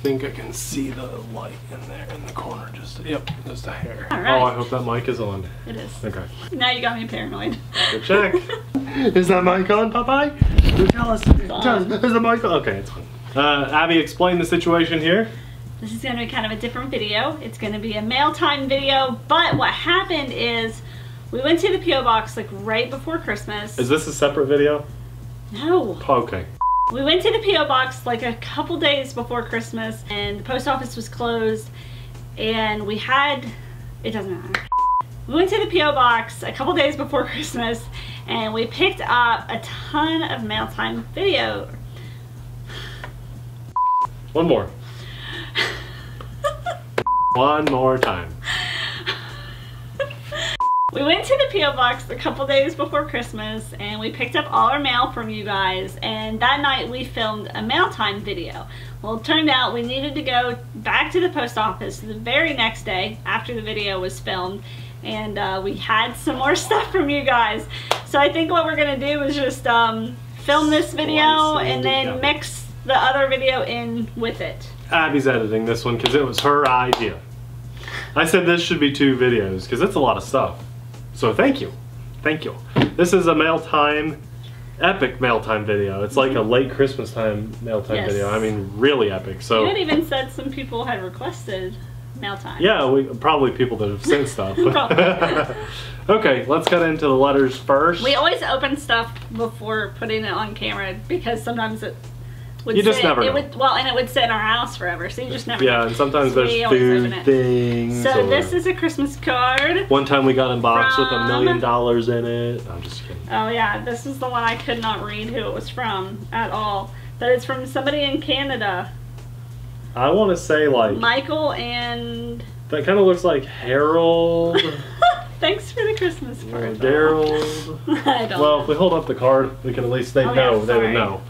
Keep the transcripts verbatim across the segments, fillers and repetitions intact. think I can see the light in there in the corner. Just, yep, just a hair. All right. Oh, I hope that mic is on. It is. Okay. Now you got me paranoid. Good check. Is that mic on, Popeye? Tell us. Tell us. Is the mic on? Okay, it's on. Uh, Abby, explain the situation here. This is going to be kind of a different video. It's going to be a mail time video, but what happened is we went to the P O box like right before Christmas. Is this a separate video? No. Oh, okay. We went to the P O box like a couple days before Christmas and the post office was closed and we had, it doesn't matter. We went to the P O box a couple days before Christmas and we picked up a ton of mail time video. One more. One more time. We went to the P O box a couple days before Christmas and we picked up all our mail from you guys, and that night we filmed a mail time video. Well, it turned out we needed to go back to the post office the very next day after the video was filmed, and uh, we had some more stuff from you guys. So I think what we're gonna do is just um, film this video and then mix the other video in with it. Abby's editing this one because it was her idea. I said this should be two videos because it's a lot of stuff. So thank you, thank you. This is a mail time, epic mail time video. It's like a late Christmas time mail time yes. video. I mean, really epic. So you had even said some people had requested mail time. Yeah, we, probably people that have sent stuff. Okay, let's cut into the letters first. We always open stuff before putting it on camera because sometimes it would you sit, just never it know. Would, well, and it would sit in our house forever, so you just never yeah, know. Yeah, and sometimes so there's food things. So or... this is a Christmas card. One time we got unboxed from... with a million dollars in it. I'm just kidding. Oh yeah, this is the one I could not read who it was from at all. But it's from somebody in Canada. I want to say like... Michael and... That kind of looks like Harold. Thanks for the Christmas card. Daryl. I don't Well, know. If we hold up the card, we can at least they oh, know, yeah, they would know.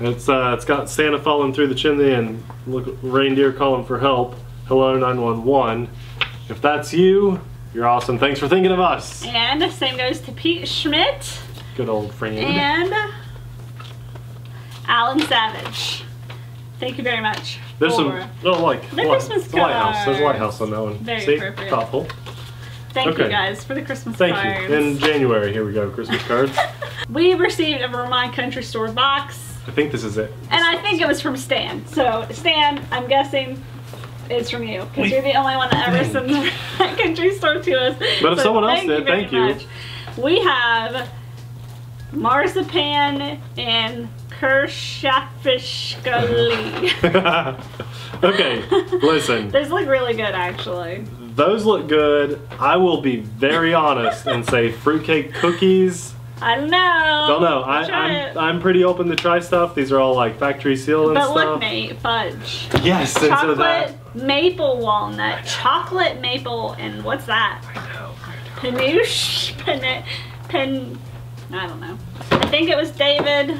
It's uh, it's got Santa falling through the chimney and look, reindeer calling for help. Hello nine one one. If that's you, you're awesome. Thanks for thinking of us. And the same goes to Pete Schmitt. Good old friend. And Alan Savage. Thank you very much. There's some oh like the light, Christmas lighthouse. There's a lighthouse on that one. Very See? Appropriate. Thoughtful. Thank okay. you guys for the Christmas Thank cards. Thank you. In January, here we go. Christmas cards. We received a Vermont Country Store box. I think this is it. This and I think it was from Stan. So Stan, I'm guessing it's from you because you're the only one that ever sent the Country Store to us. But if so someone else did, you thank you. Much. We have marzipan and Kershafishkali. Okay, listen. Those look really good, actually. Those look good. I will be very honest and say fruitcake cookies. I don't know. Don't know. I, I'm, I'm pretty open to try stuff. These are all like factory sealed and but stuff. But look, Nate, fudge. Yes, instead of that. Chocolate maple walnut. Chocolate maple and what's that? I know. I know. Pinouche? Pin, pin, I don't know. I think it was David.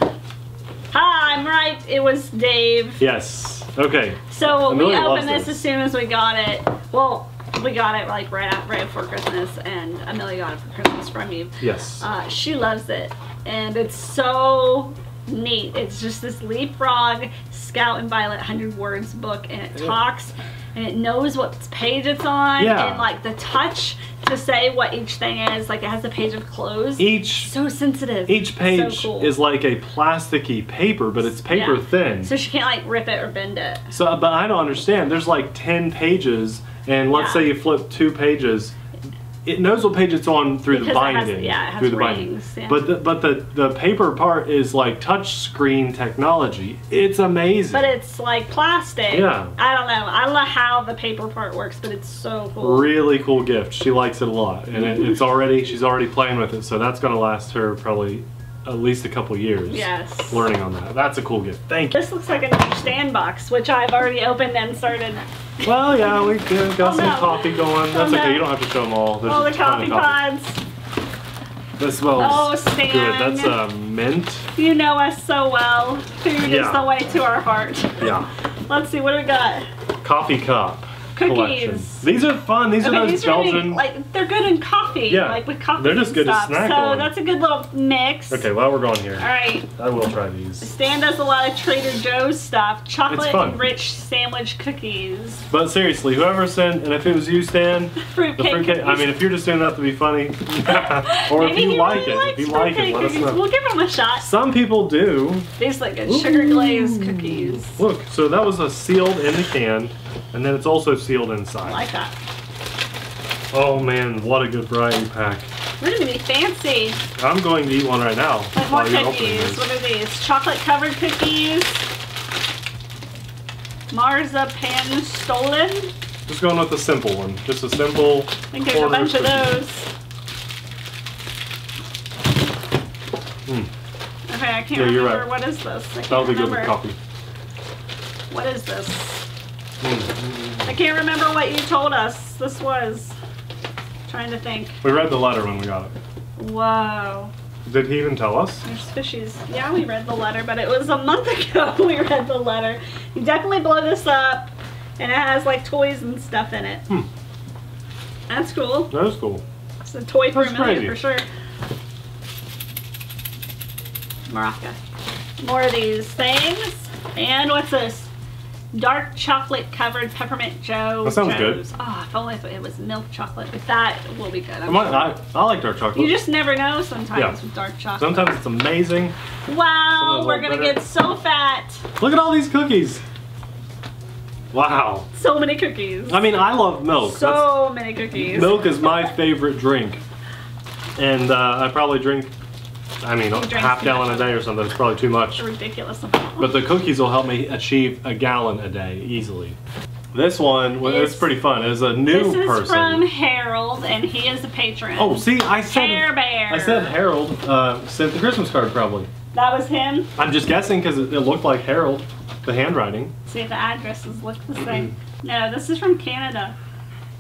Ah, I'm right. It was Dave. Yes. Okay. So we opened this as soon as we got it. Well. We got it like right out, right before Christmas, and Amelia got it for Christmas from you. Yes. Uh, she loves it, and it's so neat. It's just this Leapfrog Scout and Violet one hundred Words book, and it talks, and it knows what page it's on, yeah. and like the touch to say what each thing is. Like it has a page of clothes. Each so sensitive. Each page so cool. is like a plasticky paper, but it's paper yeah. thin. So she can't like rip it or bend it. So, but I don't understand. There's like ten pages. And let's yeah. say you flip two pages, it knows what page it's on through because the binding. It has, yeah, it has through the rings, binding. Yeah. But the, but the the paper part is like touch screen technology. It's amazing. But it's like plastic. Yeah. I don't know. I don't know how the paper part works, but it's so cool. Really cool gift. She likes it a lot, and it, it's already she's already playing with it. So that's gonna last her probably at least a couple years. Yes. Learning on that. That's a cool gift. Thank you. This looks like another stand box, which I've already opened and started. Well, yeah, we got oh, some no. coffee going. That's oh, okay. No. You don't have to show them all. There's all the coffee pods. This smells oh, Stan. Good. That's a uh, mint. You know us so well. Food yeah. is the way to our heart. Yeah. Let's see what do we got. Coffee cup. cookies. Collection. These are fun. These okay, are those these Belgian. Are really, like they're good in coffee. Yeah, like with coffee. They're just good stuff. to snack so on. So that's a good little mix. Okay, while we're going here. All right. I will try these. Stan does a lot of Trader Joe's stuff. Chocolate-rich sandwich cookies. But seriously, whoever sent, and if it was you, Stan, fruit the fruitcake. I mean, if you're just doing that to be funny, or if you like really it, if you like it, let us know. We'll give them a shot. Some people do. These like a sugar glazed cookies. Look, so that was a sealed in the can, and then it's also sealed inside. I like that. Oh man, what a good variety pack. We're gonna be fancy. I'm going to eat one right now. Like what cookies? What are these? Chocolate covered cookies. Marzipan stolen. Just going with a simple one. Just a simple. I think there's a bunch cookie. of those. Mm. Okay, I can't yeah, remember. Right. What is this? I That'll be remember. good with coffee. What is this? Mm. I can't remember what you told us this was. I'm trying to think. We read the letter when we got it. Whoa. Did he even tell us? There's fishies. Yeah, we read the letter, but it was a month ago we read the letter. You definitely blow this up, and it has like toys and stuff in it. Hmm. That's cool. That is cool. It's a toy for That's a million crazy. for sure. Maraca. More of these things. And what's this? Dark chocolate covered peppermint Joe. That sounds Joe's. good. Oh, if only it was milk chocolate. With that, will be good. I'm sure. I, I like dark chocolate. You just never know sometimes yeah. with dark chocolate. Sometimes it's amazing. Wow, we're going to get so fat. Look at all these cookies. Wow. So many cookies. I mean, I love milk. So That's, many cookies. Milk is my favorite drink. And uh, I probably drink... I mean, half gallon a day or something. It's probably too much. It's ridiculous amount. But the cookies will help me achieve a gallon a day easily. This one, well, it's, it's pretty fun. It's a new person. This is person. from Harold, and he is a patron. Oh, see, I said Hair Bear. I said Harold uh, sent the Christmas card probably. That was him? I'm just guessing because it, it looked like Harold, the handwriting. See, the addresses look the same. No, this is from Canada.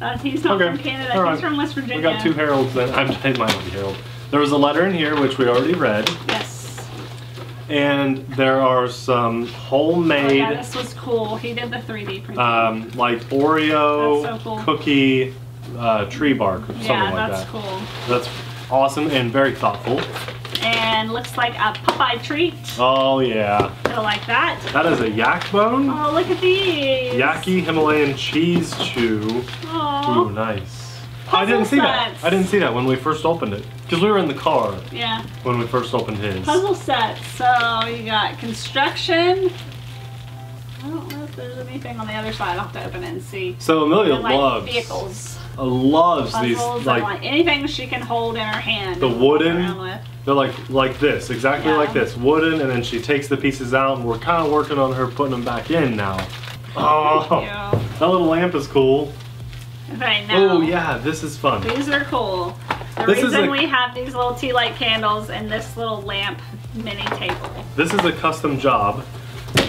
Uh, he's not okay. from Canada. All he's right. from West Virginia. We got two Harolds then. I'm I might not be Harold. There was a letter in here, which we already read. Yes. And there are some homemade... Oh yeah, this was cool. He did the three D printing. Um, like Oreo, that's so cool. cookie, uh, tree bark, or yeah, something like that. Yeah, that's cool. That's awesome and very thoughtful. And looks like a Popeye treat. Oh, yeah. I like that. That is a yak bone. Oh, look at these. Yaki Himalayan cheese chew. Oh. Ooh, nice. I didn't see that. I didn't see that when we first opened it. Because we were in the car yeah. when we first opened his. Puzzle sets. So you got construction. I don't know if there's anything on the other side. I'll have to open it and see. So Amelia like loves vehicles. Loves Puzzles these like, like anything she can hold in her hand. The wooden. With. They're like like this, exactly yeah. like this, wooden, and then she takes the pieces out, and we're kind of working on her putting them back in now. Oh, that little lamp is cool. Right now. Oh yeah, this is fun. These are cool. The this reason is a, we have these little tea light candles and this little lamp mini table. This is a custom job.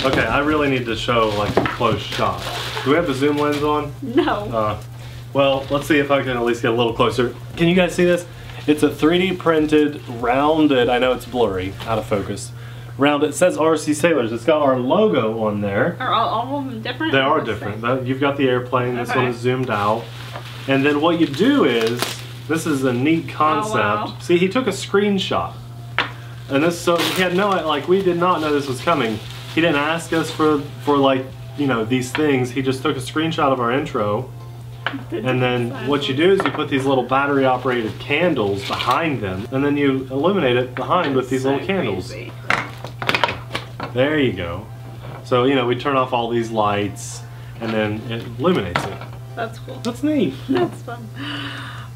Okay, I really need to show like a close shot. Do we have the zoom lens on? No. Uh, well, let's see if I can at least get a little closer. Can you guys see this? It's a three D printed, rounded, I know it's blurry, out of focus. Round, it says TheRcSaylors. It's got our logo on there. Are all, all of them different? They are different. That, you've got the airplane. This okay. one is zoomed out. And then what you do is, this is a neat concept. Oh, wow. See, he took a screenshot. And this, so he had no, like, we did not know this was coming. He didn't ask us for, for like, you know, these things. He just took a screenshot of our intro. And then what you do is you put these little battery operated candles behind them. And then you illuminate it behind That's with these so little candles. Crazy. There you go. So, you know, we turn off all these lights and then it illuminates it. That's cool. That's neat. That's fun.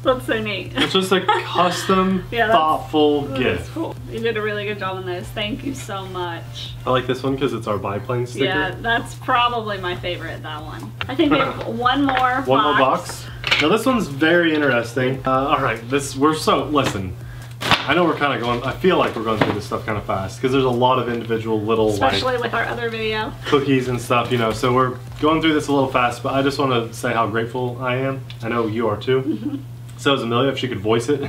That's so neat. It's just a custom, yeah, that's, thoughtful that's gift. Cool. You did a really good job on those. Thank you so much. I like this one because it's our biplane sticker. Yeah, that's probably my favorite, that one. I think we have one more box. One more box. Now this one's very interesting. Uh, all right, this, we're so, listen. I know we're kind of going, I feel like we're going through this stuff kind of fast because there's a lot of individual little Especially like, with our other video. Cookies and stuff, you know, so we're going through this a little fast, but I just want to say how grateful I am. I know you are too. So is Amelia, if she could voice it.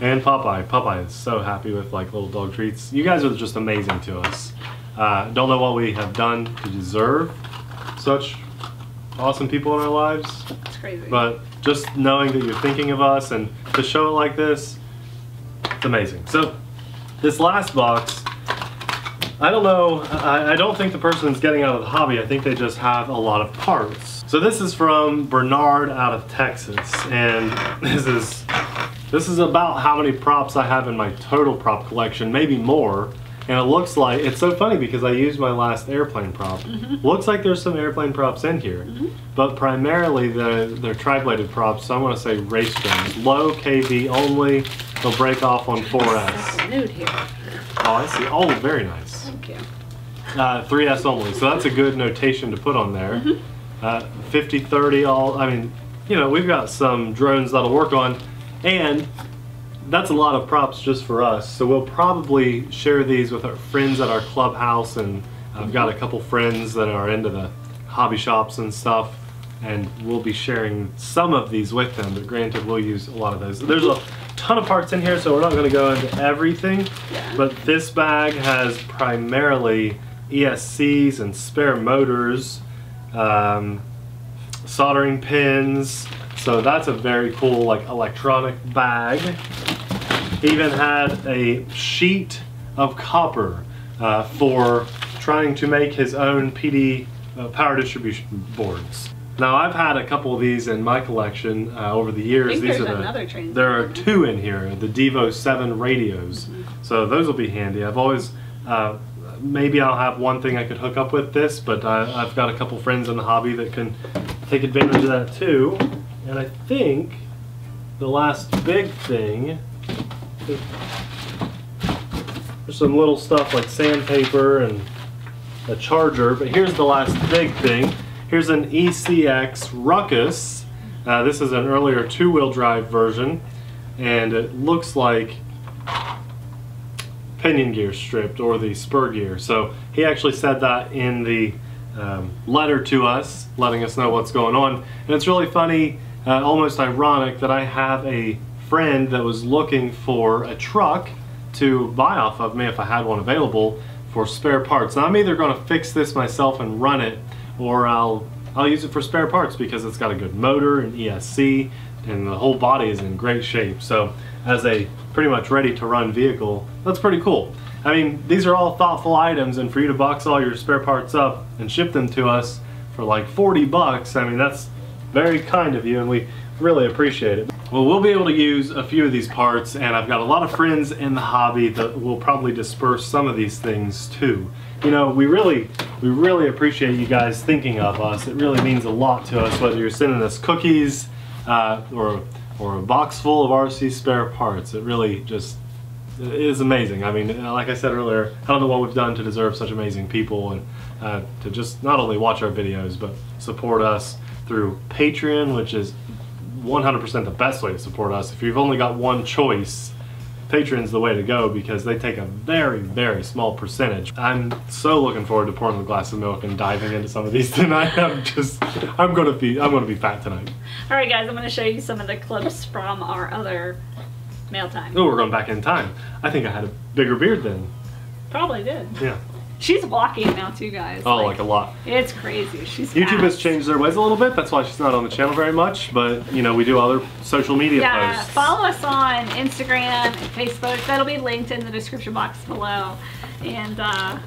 And Popeye. Popeye is so happy with like little dog treats. You guys are just amazing to us. Uh, don't know what we have done to deserve such awesome people in our lives. It's crazy. But just knowing that you're thinking of us and to show it like this, it's amazing. So this last box, I don't know, I, I don't think the person's getting out of the hobby. I think they just have a lot of parts. So this is from Bernard out of Texas, and this is this is about how many props I have in my total prop collection, maybe more. And it looks like, it's so funny because I used my last airplane prop. Mm-hmm. Looks like there's some airplane props in here, mm-hmm. but primarily they're, they're tri-bladed props, so I want to say race fins. Low K V only, they'll break off on four S. Nude here. Oh, I see. Oh, very nice. Thank you. Uh, three S only, so that's a good notation to put on there. Mm-hmm. uh, fifty thirty all, I mean, you know, we've got some drones that'll work on, and that's a lot of props just for us, so we'll probably share these with our friends at our clubhouse, and I've got a couple friends that are into the hobby shops and stuff, and we'll be sharing some of these with them, but granted we'll use a lot of those. There's a ton of parts in here, so we're not going to go into everything, but this bag has primarily E S Cs and spare motors, um, soldering pins, so that's a very cool like electronic bag. Even had a sheet of copper uh, for trying to make his own P D uh, power distribution boards. Now I've had a couple of these in my collection uh, over the years. These are another the, there are two in here, the Devo seven radios. Mm-hmm. So those will be handy. I've always, uh, maybe I'll have one thing I could hook up with this, but I, I've got a couple friends in the hobby that can take advantage of that too. And I think the last big thing, there's some little stuff like sandpaper and a charger, but here's the last big thing. Here's an E C X Ruckus. Uh, this is an earlier two-wheel drive version, and it looks like pinion gear stripped or the spur gear. So he actually said that in the um, letter to us, letting us know what's going on. And it's really funny, uh, almost ironic, that I have a friend that was looking for a truck to buy off of me if I had one available for spare parts. Now I'm either going to fix this myself and run it, or I'll I'll use it for spare parts because it's got a good motor and E S C, and the whole body is in great shape. So as a pretty much ready to run vehicle, that's pretty cool. I mean, these are all thoughtful items, and for you to box all your spare parts up and ship them to us for like forty bucks, I mean, that's very kind of you, and we really appreciate it. Well, we'll be able to use a few of these parts, and I've got a lot of friends in the hobby that will probably disperse some of these things too. You know, we really, we really appreciate you guys thinking of us. It really means a lot to us, whether you're sending us cookies uh, or, or a box full of R C spare parts. It really just it is amazing. I mean, like I said earlier, I don't know what we've done to deserve such amazing people, and uh, to just not only watch our videos, but support us through Patreon, which is one hundred percent the best way to support us. If you've only got one choice, Patreon's the way to go because they take a very, very small percentage. I'm so looking forward to pouring the glass of milk and diving into some of these tonight. I'm just, I'm gonna be, I'm gonna be fat tonight. All right, guys, I'm gonna show you some of the clips from our other mail time. Oh, we're going back in time. I think I had a bigger beard then. Probably did. Yeah. She's walking now too, guys. Oh, like, like a lot. It's crazy. She's YouTube fast. Has changed their ways a little bit. That's why she's not on the channel very much. But, you know, we do other social media yeah, posts. Yeah, follow us on Instagram and Facebook. That'll be linked in the description box below. And uh,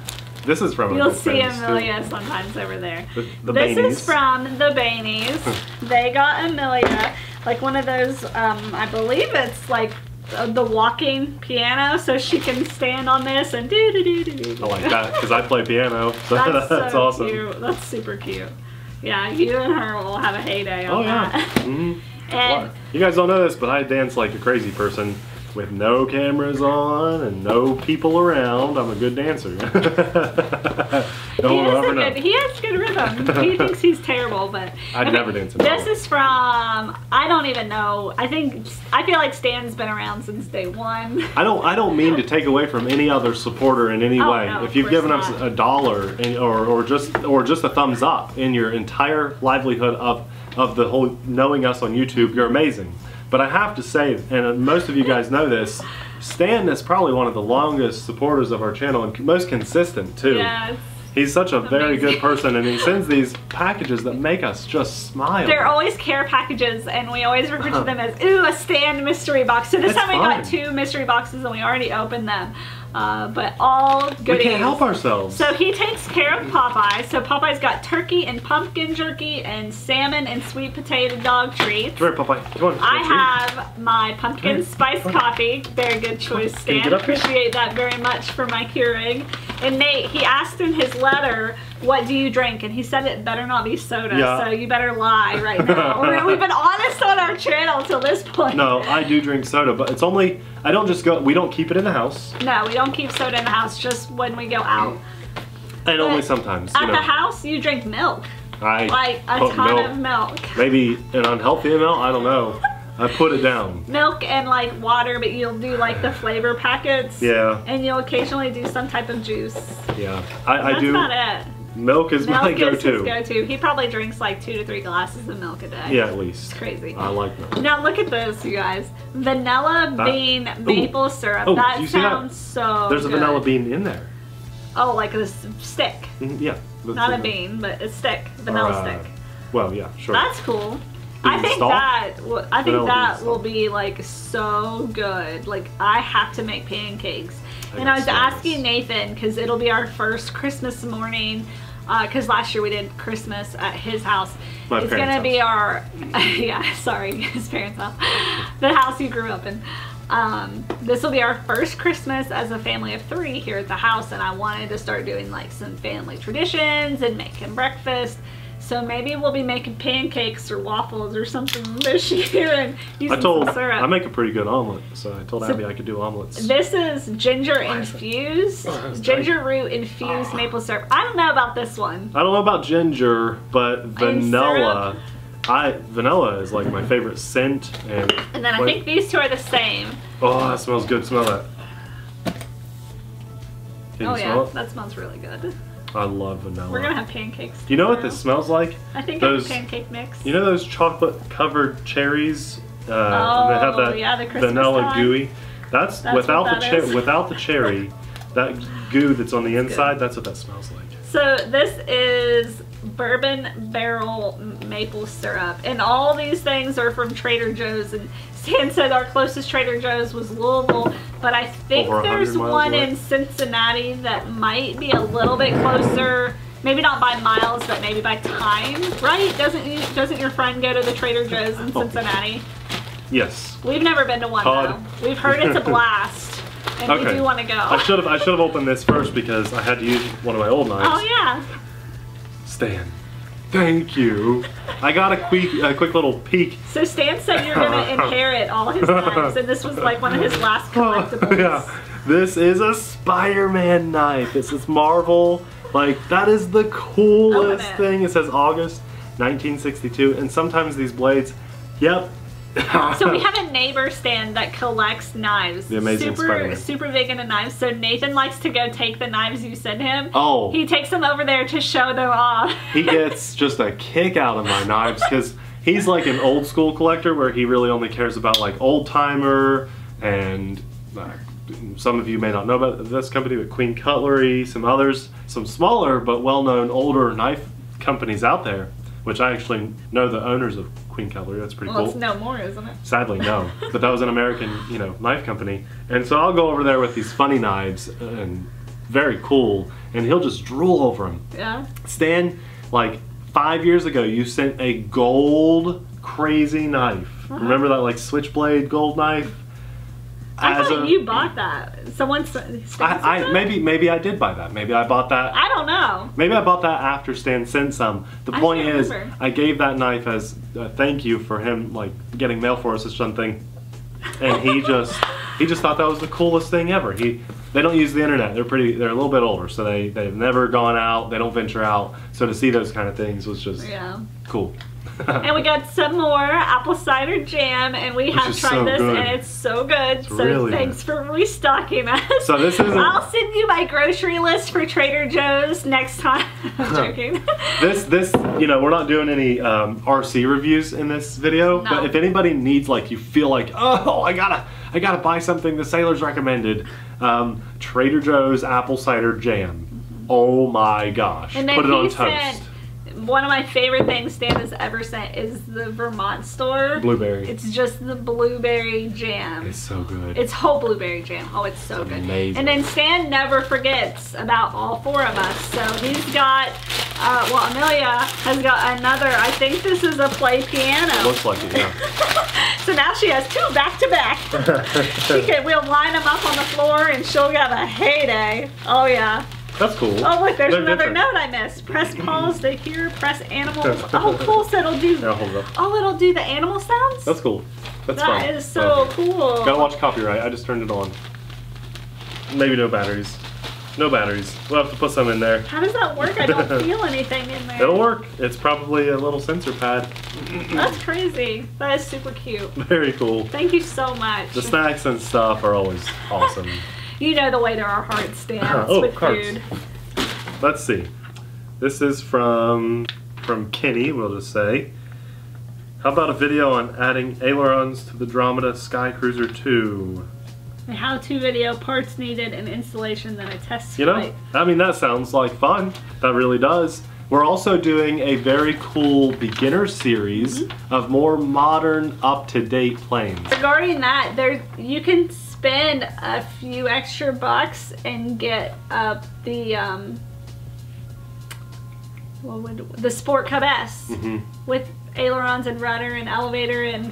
this is from you'll see Amelia too. Sometimes over there. The, the this Bainies. Is from the Bainies. They got Amelia like one of those, um, I believe it's like the walking piano, so she can stand on this and do do do do do. I like that because I play piano. So that's, that's so awesome. Cute. That's super cute. Yeah, you and her will have a heyday on oh, yeah. that. Mm-hmm. And you guys don't know this, but I dance like a crazy person with no cameras on and no people around. I'm a good dancer. no he, one is a good, he has good rhythm. He thinks he's terrible, but I'd okay, never dance in this is from I don't even know. I think I feel like Stan's been around since day one. I don't I don't mean to take away from any other supporter in any oh, way. No, if you've given not. Us a dollar in, or or just or just a thumbs up in your entire livelihood of of the whole knowing us on YouTube, you're amazing. But I have to say, and most of you guys know this, Stan is probably one of the longest supporters of our channel and most consistent too. Yes. He's such a very good person, and he sends these packages that make us just smile. They're always care packages, and we always refer to them as, ooh, a stand mystery box. So this it's time we fine. got two mystery boxes, and we already opened them. Uh, but all goodies. We can't help ourselves. So he takes care of Popeye. So Popeye's got turkey and pumpkin jerky and salmon and sweet potato dog treats. Come here, Popeye. Come on. I treat. have my pumpkin spice coffee. Very good choice, Stan. Appreciate that very much for my Keurig. And Nate, he asked in his letter, what do you drink? And he said it better not be soda, yeah. so you better lie right now. We're, we've been honest on our channel till this point. No, I do drink soda, but it's only, I don't just go, we don't keep it in the house. No, we don't keep soda in the house, just when we go out. And but only sometimes. At know. the house, you drink milk. I Like a ton milk. of milk. Maybe an unhealthy amount, I don't know. I put it down. Milk and like water, but you'll do like the flavor packets. Yeah. And you'll occasionally do some type of juice. Yeah, I, I that's do. That's not it. Milk is milk my go-to. go-to. He probably drinks like two to three glasses of milk a day. Yeah, at least. It's crazy. I like milk. Now look at this, you guys. Vanilla that, bean ooh. maple syrup. Oh, that sounds that? so There's good. a vanilla bean in there. Oh, like a stick. Mm-hmm. Yeah. Not a bean, but a stick. Vanilla uh, stick. Well, yeah, sure. That's cool. I think that I think that will be like so good. Like I have to make pancakes, and I was asking Nathan because it'll be our first Christmas morning. Because uh, last year we did Christmas at his house. My it's gonna house. be our yeah sorry his parents' house, the house he grew up in. Um, this will be our first Christmas as a family of three here at the house, and I wanted to start doing like some family traditions and making breakfast. So maybe we'll be making pancakes or waffles or something this year and using I told, some syrup. I make a pretty good omelet, so I told so Abby I could do omelets. This is ginger infused, ginger root infused uh, maple syrup. I don't know about this one. I don't know about ginger, but vanilla. I vanilla is like my favorite scent. And, and then I like, think these two are the same. Oh, that smells good. Smell that. Can oh you yeah, smell it? That smells really good. I love vanilla. We're gonna have pancakes tomorrow. You know what this smells like? I think those, it's pancake mix. You know those chocolate-covered cherries? Uh, oh, and they have that yeah, the Christmas vanilla time. gooey. That's, that's without that the cherry. Without the cherry, that goo that's on the inside. Good. That's what that smells like. So this is bourbon barrel maple syrup, and all these things are from Trader Joe's. And Stan said our closest Trader Joe's was Louisville, but I think there's one away. in Cincinnati that might be a little bit closer. Maybe not by miles, but maybe by time, right? Doesn't you, doesn't your friend go to the Trader Joe's in Cincinnati? Yes. We've never been to one Todd. though. We've heard it's a blast. And okay. we do want to go. I should have I should have opened this first because I had to use one of my old knives. Oh yeah. Stan, thank you. I got a quick a quick little peek. So Stan said you're gonna inherit all his knives, and this was like one of his last collectibles. Yeah. This is a Spider-Man knife. It's this Marvel. Like that is the coolest it. thing. It says August nineteen sixty-two, and sometimes these blades. Yep. So we have a neighbor stand that collects knives. The amazing super Spider-Man. super big into knives. So Nathan likes to go take the knives you send him. Oh. He takes them over there to show them off. He gets just a kick out of my knives because he's like an old school collector where he really only cares about like old timer and uh, some of you may not know about this company, but Queen Cutlery, some others, some smaller but well-known older knife companies out there, which I actually know the owners of Queen Cutlery. That's pretty well, cool. It's no more, isn't it? Sadly, no. But that was an American, you know, knife company. And so I'll go over there with these funny knives and very cool, and he'll just drool over them. Yeah. Stan, like five years ago, you sent a gold crazy knife. Uh-huh. Remember that like switchblade gold knife? I As thought a, you bought that. Someone. I, I maybe maybe I did buy that. Maybe I bought that. I don't know. Maybe I bought that after Stan sent some. The I point is, remember. I gave that knife as a thank you for him like getting mail for us or something, and he just he just thought that was the coolest thing ever. He they don't use the internet. They're pretty. They're a little bit older, so they they've never gone out. They don't venture out. So to see those kind of things was just yeah. cool. And we got some more apple cider jam, and we Which have tried so this, good. and it's so good. It's so really thanks good. for restocking us. So this is. I'll send you my grocery list for Trader Joe's next time. I'm joking. This, this, you know, we're not doing any um, R C reviews in this video, no. but if anybody needs, like, you feel like, oh, I gotta, I gotta buy something the Sailors recommended, um, Trader Joe's apple cider jam. Oh my gosh. And then put it on toast. One of my favorite things Stan has ever sent is the Vermont store. Blueberry. It's just the blueberry jam. It's so good. It's whole blueberry jam. Oh, it's so it's good. Amazing. And then Stan never forgets about all four of us. So he's got, uh, well, Amelia has got another, I think this is a play piano. It looks like it, yeah. So now she has two back to back. She can, we'll line them up on the floor and she'll have a heyday. Oh, yeah. That's cool. Oh look, there's They're another different. note I missed. Press pause to hear, press animals. Oh cool, so it'll do yeah, hold up. Oh, it'll do the animal sounds? That's cool. That's that fun. Is so oh. cool. Gotta watch copyright. I just turned it on. Maybe no batteries. No batteries. We'll have to put some in there. How does that work? I don't feel anything in there. It'll work. It's probably a little sensor pad. That's crazy. That is super cute. Very cool. Thank you so much. The snacks and stuff are always awesome. You know the way there are heart stands oh, with cards. food. Let's see. This is from from Kenny, we'll just say. How about a video on adding ailerons to the Andromeda Sky Cruiser two? A how-to video, parts needed, and installation, then a test flight. You know, I mean, that sounds like fun. That really does. We're also doing a very cool beginner series mm-hmm. of more modern, up-to-date planes. Regarding that, there you can spend a few extra bucks and get up uh, the um, what would, the Sport Cub S mm-hmm. with ailerons and rudder and elevator and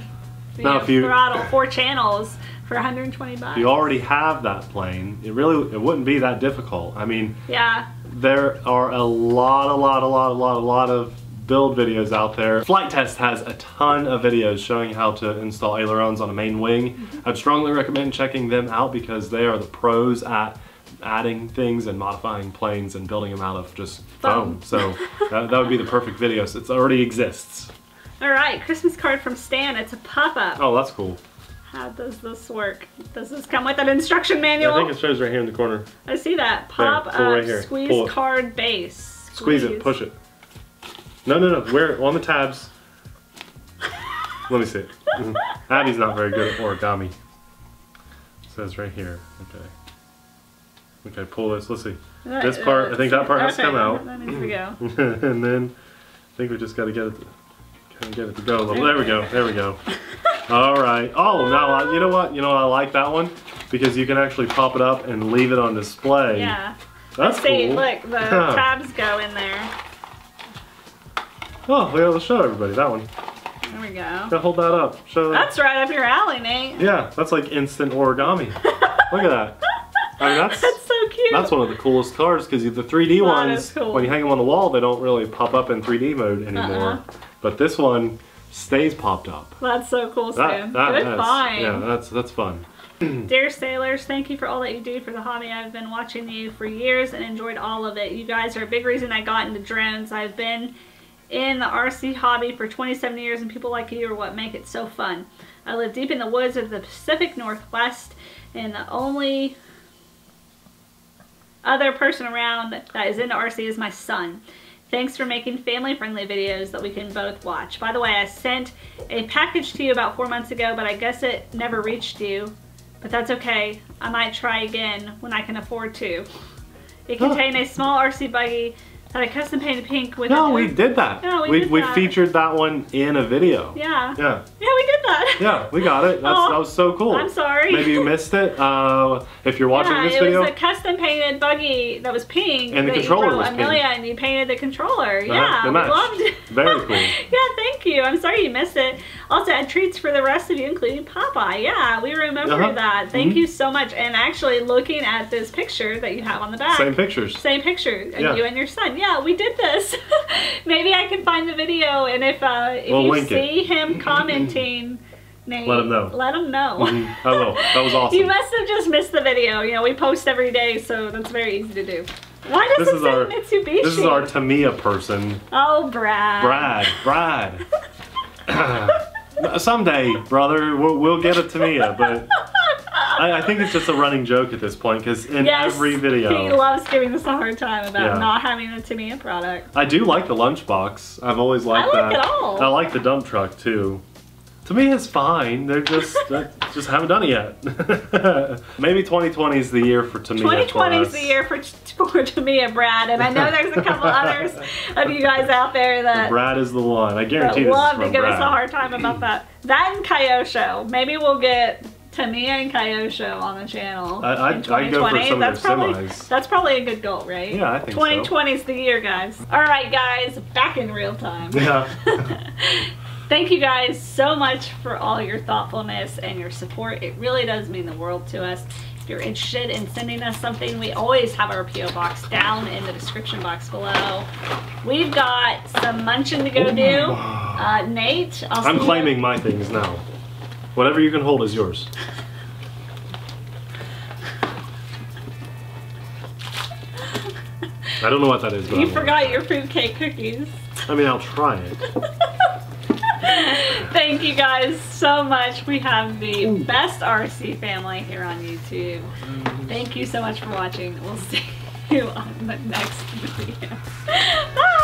you now, know, if you, throttle, four channels for one hundred twenty bucks. If you already have that plane, it really it wouldn't be that difficult. I mean, yeah, there are a lot, a lot, a lot, a lot, a lot of build videos out there. Flight Test has a ton of videos showing how to install ailerons on a main wing. Mm-hmm. I'd strongly recommend checking them out because they are the pros at adding things and modifying planes and building them out of just foam. foam. So that, that would be the perfect video. So it already exists. All right, Christmas card from Stan. It's a pop-up. Oh, that's cool. How does this work? Does this come with an instruction manual? Yeah, I think it shows right here in the corner. I see that. Pop there, up, right here. Squeeze pull card it. Base. Squeeze. squeeze it, push it. No, no, no, we're on the tabs. Let me see it. Abby's not very good at origami. It says right here, okay. Okay, pull this, let's see. That, this part, I think that part okay, has to come out. That needs to go. And then, I think we just gotta get it to, kind of get it to go a little. There we go, there we go. All right, oh, now, I, you know what? You know, I like that one because you can actually pop it up and leave it on display. Yeah, that's cool. See, look, the tabs go in there. Oh, well, let's show everybody that one. There we go. Gotta hold that up. Show that. That's right up your alley, Nate. Yeah, that's like instant origami. Look at that. I mean, that's, that's so cute. That's one of the coolest cards because the three D ones, cool. when you hang them on the wall, they don't really pop up in three D mode anymore. Uh-uh. But this one stays popped up. That's so cool, Sam. That, that, Good find. Yeah, that's, that's fun. Dear Sailors, thank you for all that you do for the hobby. I've been watching you for years and enjoyed all of it. You guys are a big reason I got into drones. I've been in the R C hobby for twenty-seven years, and people like you are what make it so fun. I live deep in the woods of the Pacific Northwest, and the only other person around that is into R C is my son. Thanks for making family-friendly videos that we can both watch. By the way, I sent a package to you about four months ago, but I guess it never reached you. But that's okay. I might try again when I can afford to. It contained a small R C buggy that I custom painted pink with. No, we did that. No, we, we did we that. We featured that one in a video. Yeah. Yeah. Yeah, we did that. Yeah, we got it. That's, that was so cool. I'm sorry. Maybe you missed it. Uh, if you're watching yeah, this it video, it was a custom painted buggy that was pink. And the controller was Amelia, pink. And you painted the controller. Uh-huh. Yeah, the match. We loved it. Very cool. Yeah, thank you. I'm sorry you missed it. Also, I had treats for the rest of you, including Popeye. Yeah, we remember uh-huh. that. Thank mm-hmm. you so much. And actually, looking at this picture that you have on the back. Same pictures. Same pictures. Yeah. And you and your son. Yeah. Yeah, we did this. Maybe I can find the video, and if uh, if we'll you see it. him commenting, Nate, let him know. Let him know. Mm-hmm. I will. That was awesome. You must have just missed the video. You know, we post every day, so that's very easy to do. Why does this it is say our, Mitsubishi? This is our Tamiya person. Oh, Brad. Brad. Brad. Someday, brother, we'll, we'll get a Tamiya, but I, I think it's just a running joke at this point because in yes, every video. He loves giving us a hard time about yeah. not having a Tamiya product. I do like the lunchbox. I've always liked I like that. I like it all. I like the dump truck too. To me, it's fine. They're just, I just haven't done it yet. Maybe twenty twenty is the year for Tamiya. twenty twenty is the year for, for Tamiya, Brad. And I know there's a couple others of you guys out there that Brad is the one. I guarantee this is from Brad. Love to give us a hard time about that. That and Kyosho. Maybe we'll get Tamiya and Kyosho on the channel. I, I, in twenty twenty. I'd go for some that's of their probably, semis. That's probably a good goal, right? Yeah, I think twenty twenty so. twenty twenty is the year, guys. All right, guys, back in real time. Yeah. Thank you guys so much for all your thoughtfulness and your support. It really does mean the world to us. If you're interested in sending us something, we always have our P O box down in the description box below. We've got some munching to go Ooh. do. Uh, Nate, I'll I'm claiming my things now. Whatever you can hold is yours. I don't know what that is. But you I forgot won't. your fruitcake cookies. I mean, I'll try it. Thank you guys so much. We have the Ooh. best R C family here on YouTube. Thank you so much for watching. We'll see you on the next video. Bye!